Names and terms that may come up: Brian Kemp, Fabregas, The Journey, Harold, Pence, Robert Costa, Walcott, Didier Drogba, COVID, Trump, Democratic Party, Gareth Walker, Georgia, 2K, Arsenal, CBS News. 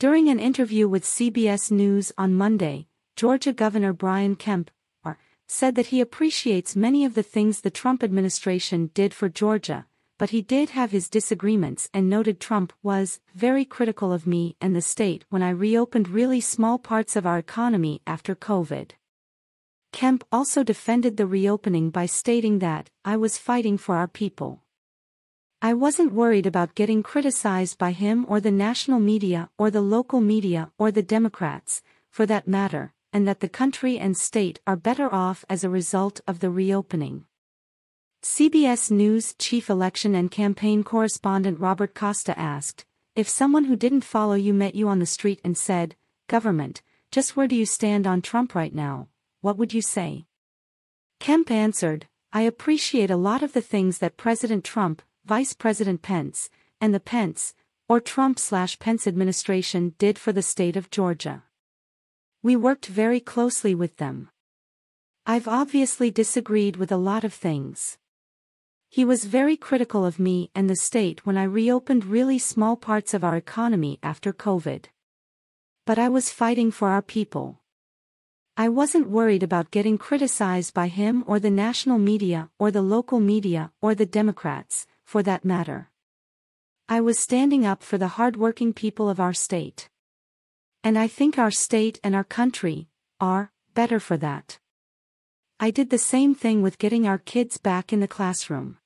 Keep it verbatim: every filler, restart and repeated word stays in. During an interview with C B S News on Monday, Georgia Governor Brian Kemp R. said that he appreciates many of the things the Trump administration did for Georgia, but he did have his disagreements and noted Trump was very critical of me and the state when I reopened really small parts of our economy after COVID. Kemp also defended the reopening by stating that I was fighting for our people. I wasn't worried about getting criticized by him or the national media or the local media or the Democrats, for that matter, and that the country and state are better off as a result of the reopening. C B S News chief election and campaign correspondent Robert Costa asked, "If someone who didn't follow you met you on the street and said, 'Government, just where do you stand on Trump right now?' what would you say?" Kemp answered, "I appreciate a lot of the things that President Trump, Vice President Pence, and the Pence, or Trump-slash-Pence administration did for the state of Georgia. We worked very closely with them. I've obviously disagreed with a lot of things. He was very critical of me and the state when I reopened really small parts of our economy after COVID. But I was fighting for our people. I wasn't worried about getting criticized by him or the national media or the local media or the Democrats, for that matter. I was standing up for the hardworking people of our state. And I think our state and our country are better for that. I did the same thing with getting our kids back in the classroom.